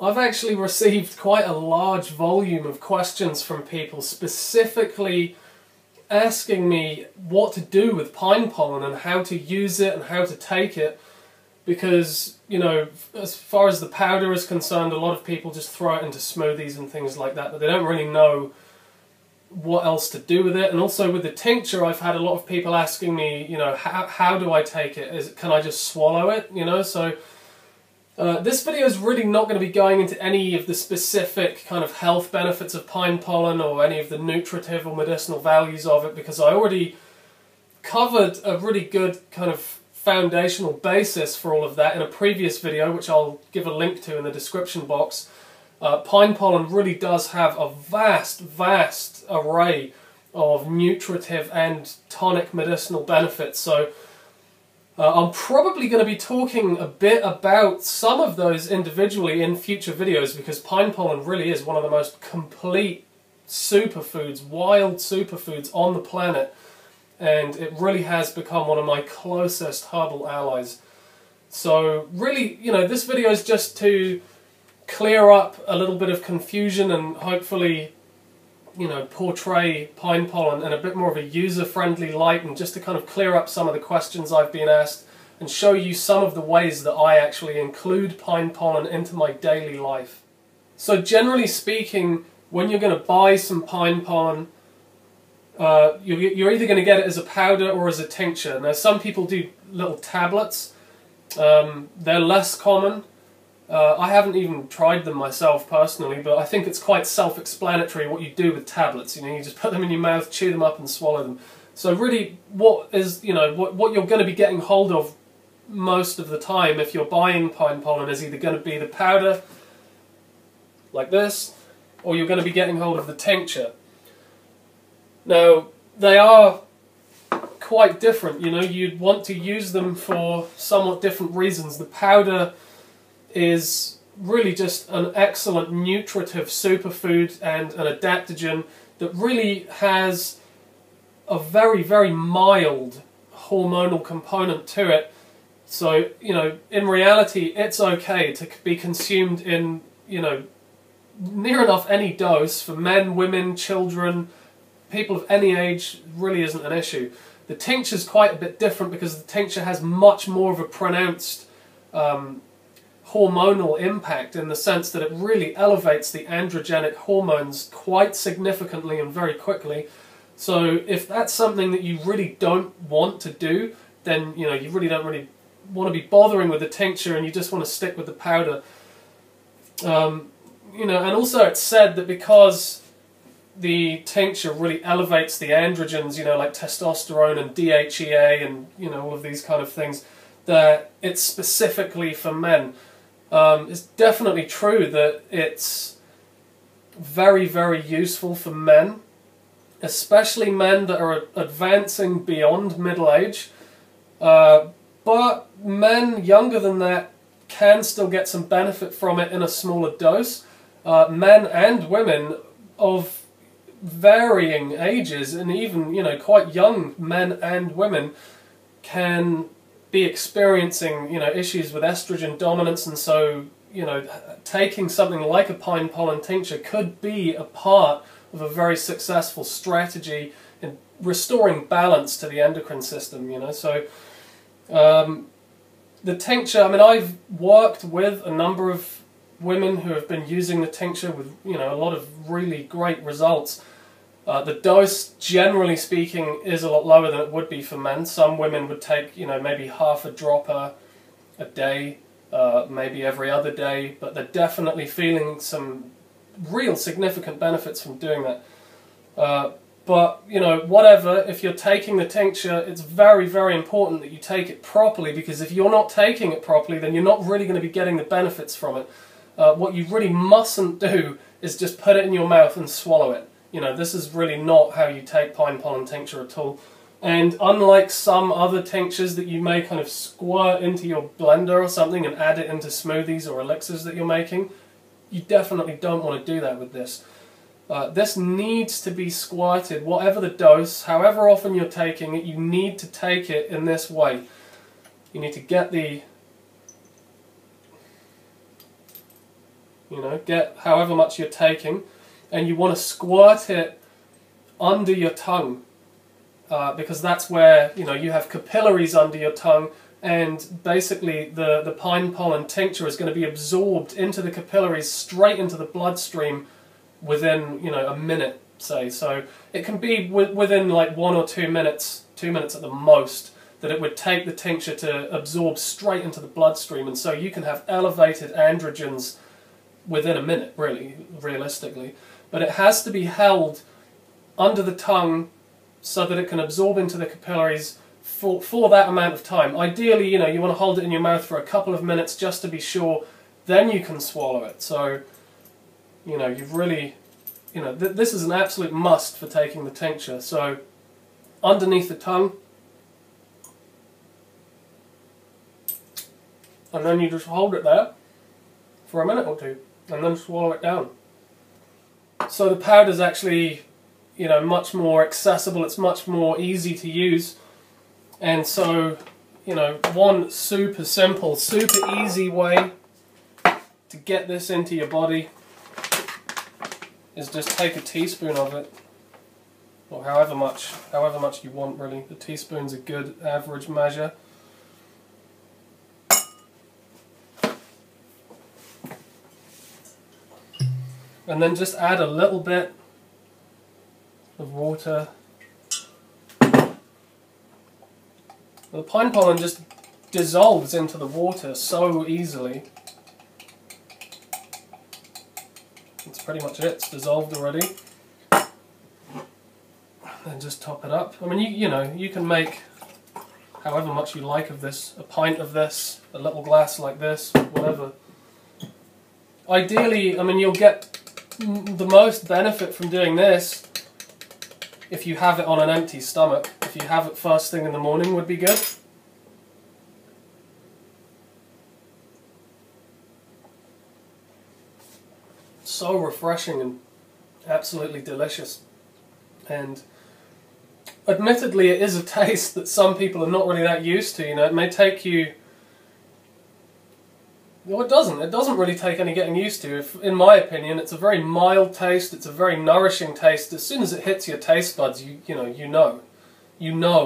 I've actually received quite a large volume of questions from people specifically asking me what to do with pine pollen and how to use it and how to take it, because, you know, as far as the powder is concerned, a lot of people just throw it into smoothies and things like that, but they don't really know what else to do with it. And also with the tincture, I've had a lot of people asking me, you know, how do I take it? Can I just swallow it, you know? So this video is really not going to be going into any of the specific kind of health benefits of pine pollen or any of the nutritive or medicinal values of it, because I already covered a really good kind of foundational basis for all of that in a previous video, which I'll give a link to in the description box. Pine pollen really does have a vast, vast array of nutritive and tonic medicinal benefits. So I'm probably going to be talking a bit about some of those individually in future videos, because pine pollen really is one of the most complete superfoods, wild superfoods on the planet, and it really has become one of my closest herbal allies. So really, you know, this video is just to clear up a little bit of confusion and hopefully, you know, portray pine pollen in a bit more of a user-friendly light, and just to kind of clear up some of the questions I've been asked and show you some of the ways that I actually include pine pollen into my daily life. So generally speaking, when you're going to buy some pine pollen, you're either going to get it as a powder or as a tincture. Now some people do little tablets, they're less common. I haven't even tried them myself personally, but I think it's quite self-explanatory what you do with tablets. You know, you just put them in your mouth, chew them up and swallow them. So really what you're going to be getting hold of most of the time if you're buying pine pollen is either going to be the powder, like this, or you're going to be getting hold of the tincture. Now, they are quite different, you know, you'd want to use them for somewhat different reasons. The powder is really just an excellent nutritive superfood and an adaptogen that really has a very, very mild hormonal component to it. So, you know, in reality, it's okay to be consumed in, you know, near enough any dose for men, women, children, people of any age. Really isn't an issue. The tincture is quite a bit different because the tincture has much more of a pronounced hormonal impact, in the sense that it really elevates the androgenic hormones quite significantly and very quickly. So if that's something that you really don't want to do, then, you know, you really don't really want to be bothering with the tincture and you just want to stick with the powder. You know, and also it's said that because the tincture really elevates the androgens, you know, like testosterone and DHEA and, you know, all of these kind of things, that it's specifically for men. It's definitely true that it's very, very useful for men, especially men that are advancing beyond middle age. But men younger than that can still get some benefit from it in a smaller dose. Men and women of varying ages, and even, you know, quite young men and women can be experiencing, you know, issues with estrogen dominance, and so, you know, taking something like a pine pollen tincture could be a part of a very successful strategy in restoring balance to the endocrine system, you know. So the tincture, I mean, I've worked with a number of women who have been using the tincture with, you know, a lot of really great results. The dose, generally speaking, is a lot lower than it would be for men. Some women would take, you know, maybe half a dropper a day, maybe every other day, but they're definitely feeling some real significant benefits from doing that. But, you know, whatever, if you're taking the tincture, it's very, very important that you take it properly, because if you're not taking it properly, then you're not really going to be getting the benefits from it. What you really mustn't do is just put it in your mouth and swallow it. You know, this is really not how you take pine pollen tincture at all. And unlike some other tinctures that you may kind of squirt into your blender or something and add it into smoothies or elixirs that you're making, you definitely don't want to do that with this. This needs to be squirted, whatever the dose, however often you're taking it, you need to take it in this way. You need to get the you know, get however much you're taking, and you want to squirt it under your tongue, because that's where, you know, you have capillaries under your tongue, and basically the pine pollen tincture is going to be absorbed into the capillaries, straight into the bloodstream within, you know, a minute, say. So it can be within like 1 or 2 minutes, 2 minutes at the most, that it would take the tincture to absorb straight into the bloodstream, and so you can have elevated androgens within a minute, really, realistically. But it has to be held under the tongue so that it can absorb into the capillaries for that amount of time. Ideally, you know, you want to hold it in your mouth for a couple of minutes just to be sure, then you can swallow it. So, you know, you've really, you know, this is an absolute must for taking the tincture. So, underneath the tongue, and then you just hold it there for a minute or two, and then swallow it down. So the powder is actually, you know, much more accessible, it's much more easy to use, and so, you know, one super simple, super easy way to get this into your body is just take a teaspoon of it, or however much you want, really. The teaspoon's a good average measure. And then just add a little bit of water. The pine pollen just dissolves into the water so easily. That's pretty much it, it's dissolved already. Then just top it up. I mean, you know, you can make however much you like of this, a pint of this, a little glass like this, whatever. Ideally, I mean, you'll get the most benefit from doing this if you have it on an empty stomach. If you have it first thing in the morning would be good. So refreshing and absolutely delicious. And admittedly, it is a taste that some people are not really that used to. You know, it may take you... Well, it doesn't really take any getting used to. In my opinion, it's a very mild taste, it's a very nourishing taste. As soon as it hits your taste buds, you know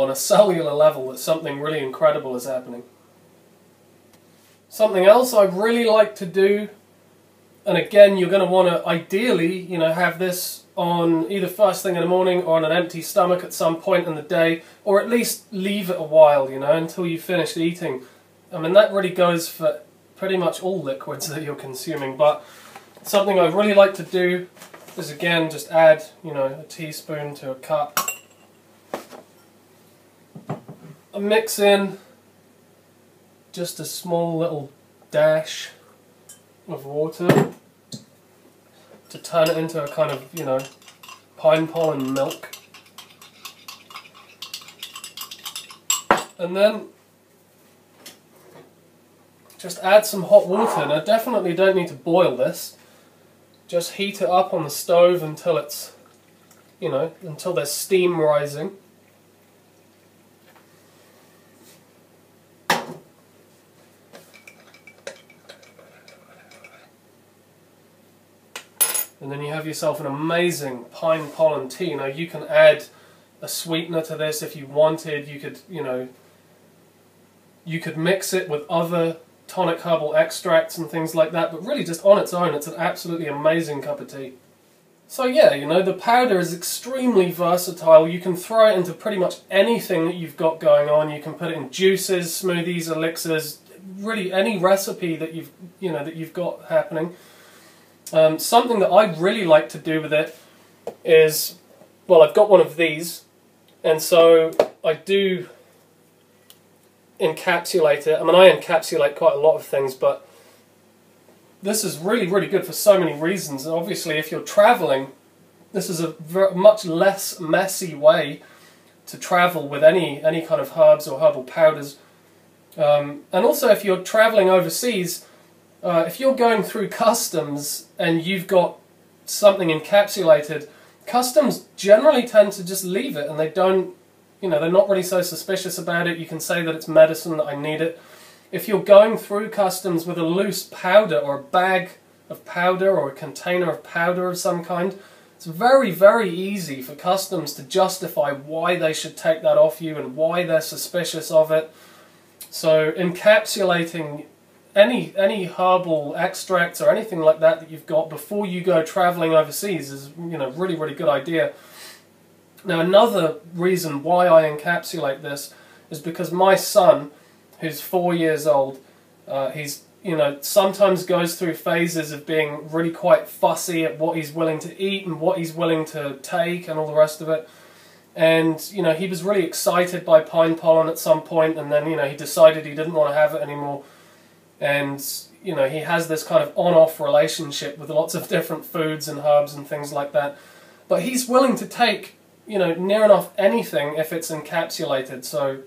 on a cellular level that something really incredible is happening. Something else I really like to do, and again, you're going to want to ideally, you know, have this on either first thing in the morning or on an empty stomach at some point in the day, or at least leave it a while, you know, until you've finished eating. I mean, that really goes for pretty much all liquids that you're consuming, but something I really like to do is, again, just add, you know, a teaspoon to a cup. I mix in just a small little dash of water to turn it into a kind of, you know, pine pollen milk. And then just add some hot water. Now, definitely don't need to boil this. Just heat it up on the stove until it's, you know, until there's steam rising. And then you have yourself an amazing pine pollen tea. Now, you can add a sweetener to this if you wanted. You could, you know, you could mix it with other tonic herbal extracts and things like that, but really just on its own it's an absolutely amazing cup of tea. So yeah, you know, the powder is extremely versatile. You can throw it into pretty much anything that you've got going on. You can put it in juices, smoothies, elixirs, really any recipe that you've got happening. Something that I really like to do with it is, well, I've got one of these, and so I do encapsulate it. I mean, I encapsulate quite a lot of things, but this is really, really good for so many reasons. And obviously, if you're traveling, this is a much less messy way to travel with any kind of herbs or herbal powders. And also, if you're traveling overseas, if you're going through customs and you've got something encapsulated, customs generally tend to just leave it, and they don't, you know, they're not really so suspicious about it. You can say that it's medicine, that I need it. If you're going through customs with a loose powder or a bag of powder or a container of powder of some kind. It's very, very easy for customs to justify why they should take that off you and why they're suspicious of it. So encapsulating any herbal extracts or anything like that that you've got before you go traveling overseas is, you know, really, really good idea. Now, another reason why I encapsulate this is because my son, who's 4 years old, he's, you know, sometimes goes through phases of being really quite fussy at what he's willing to eat and what he's willing to take and all the rest of it. And, you know, he was really excited by pine pollen at some point, and then, you know, he decided he didn't want to have it anymore. And, you know, he has this kind of on-off relationship with lots of different foods and herbs and things like that. But he's willing to take, you know, near enough anything if it's encapsulated. So,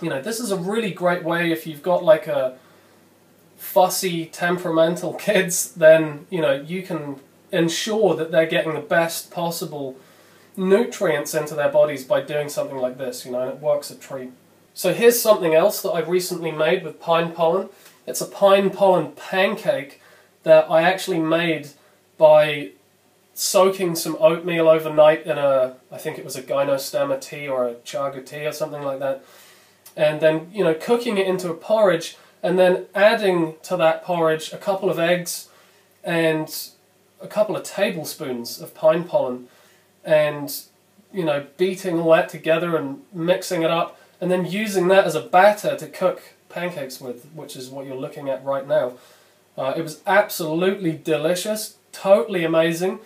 you know, this is a really great way if you've got like a fussy, temperamental kids, then, you know, you can ensure that they're getting the best possible nutrients into their bodies by doing something like this, you know, and it works a treat. So here's something else that I've recently made with pine pollen. It's a pine pollen pancake that I actually made by soaking some oatmeal overnight in a, I think it was a gynostemma tea or a chaga tea or something like that, and then, you know, cooking it into a porridge, and then adding to that porridge a couple of eggs and a couple of tablespoons of pine pollen, and, you know, beating all that together and mixing it up, and then using that as a batter to cook pancakes with, which is what you're looking at right now. It was absolutely delicious, totally amazing.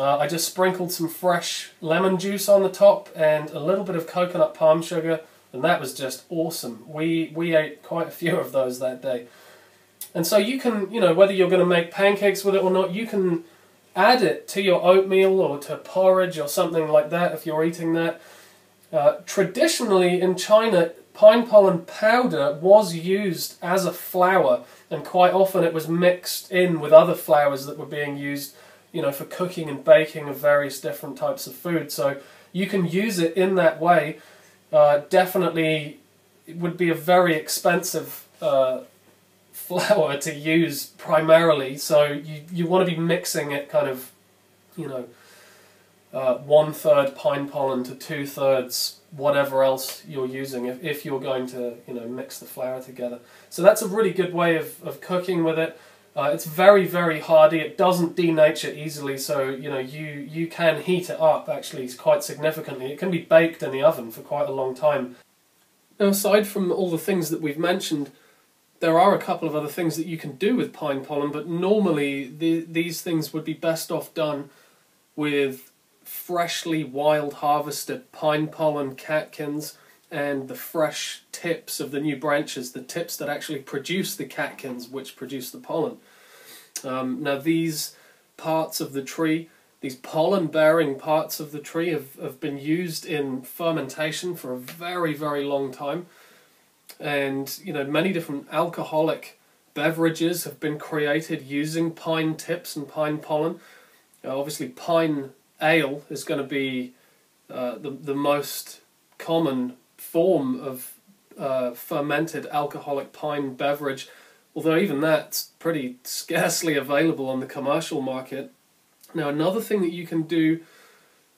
I just sprinkled some fresh lemon juice on the top and a little bit of coconut palm sugar, and that was just awesome. We ate quite a few of those that day. And so you can, you know, whether you're going to make pancakes with it or not, you can add it to your oatmeal or to porridge or something like that if you're eating that. Traditionally in China, pine pollen powder was used as a flour, and quite often it was mixed in with other flours that were being used, you know, for cooking and baking of various different types of food. So you can use it in that way. Definitely it would be a very expensive flour to use primarily, so you want to be mixing it kind of, you know, 1/3 pine pollen to 2/3 whatever else you're using if you're going to, you know, mix the flour together. So that's a really good way of cooking with it. It's very, very hardy. It doesn't denature easily, so, you know, you can heat it up actually quite significantly. It can be baked in the oven for quite a long time. Now, aside from all the things that we've mentioned, there are a couple of other things that you can do with pine pollen, but normally these things would be best off done with freshly wild harvested pine pollen catkins and the fresh tips of the new branches, the tips that actually produce the catkins, which produce the pollen. Now, these parts of the tree, these pollen-bearing parts of the tree have been used in fermentation for a very, very long time. And, you know, many different alcoholic beverages have been created using pine tips and pine pollen. Obviously, pine ale is going to be the most common form of fermented alcoholic pine beverage, although even that's pretty scarcely available on the commercial market. Now, another thing that you can do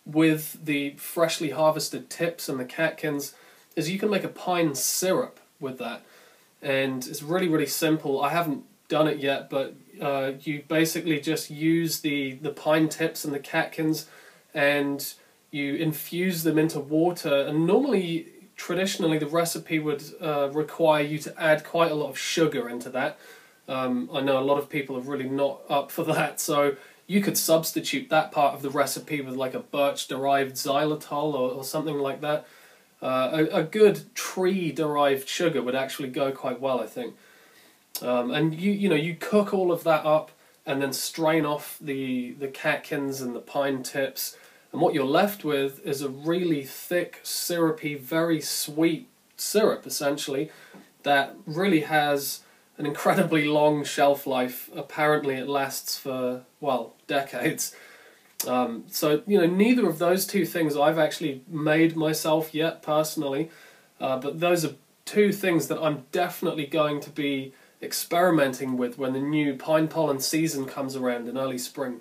with the freshly harvested tips and the catkins is you can make a pine syrup with that, and it's really, really simple. I haven't done it yet, but you basically just use the pine tips and the catkins, and you infuse them into water, and normally, traditionally, the recipe would require you to add quite a lot of sugar into that. I know a lot of people are really not up for that, so you could substitute that part of the recipe with like a birch-derived xylitol or something like that. A good tree-derived sugar would actually go quite well, I think. And you know, you cook all of that up and then strain off the catkins and the pine tips, and what you're left with is a really thick, syrupy, very sweet syrup, essentially, that really has an incredibly long shelf life. Apparently it lasts for, well, decades. So, you know, neither of those two things I've actually made myself yet, personally, but those are two things that I'm definitely going to be experimenting with when the new pine pollen season comes around in early spring.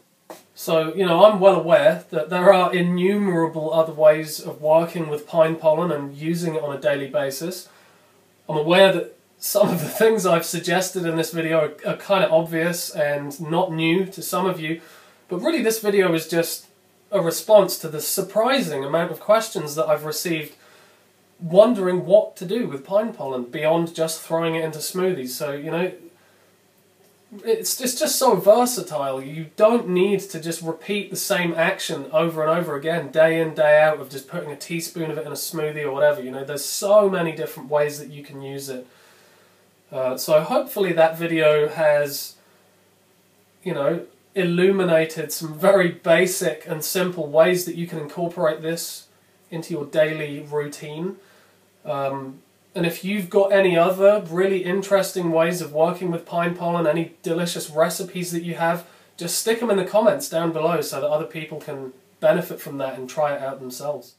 So, you know, I'm well aware that there are innumerable other ways of working with pine pollen and using it on a daily basis. I'm aware that some of the things I've suggested in this video are kind of obvious and not new to some of you, but really this video is just a response to the surprising amount of questions that I've received wondering what to do with pine pollen beyond just throwing it into smoothies. So, you know, it's just so versatile. You don't need to just repeat the same action over and over again, day in, day out, of just putting a teaspoon of it in a smoothie or whatever. You know, there's so many different ways that you can use it. So hopefully that video has, you know, illuminated some very basic and simple ways that you can incorporate this into your daily routine. And if you've got any other really interesting ways of working with pine pollen, any delicious recipes that you have, just stick them in the comments down below so that other people can benefit from that and try it out themselves.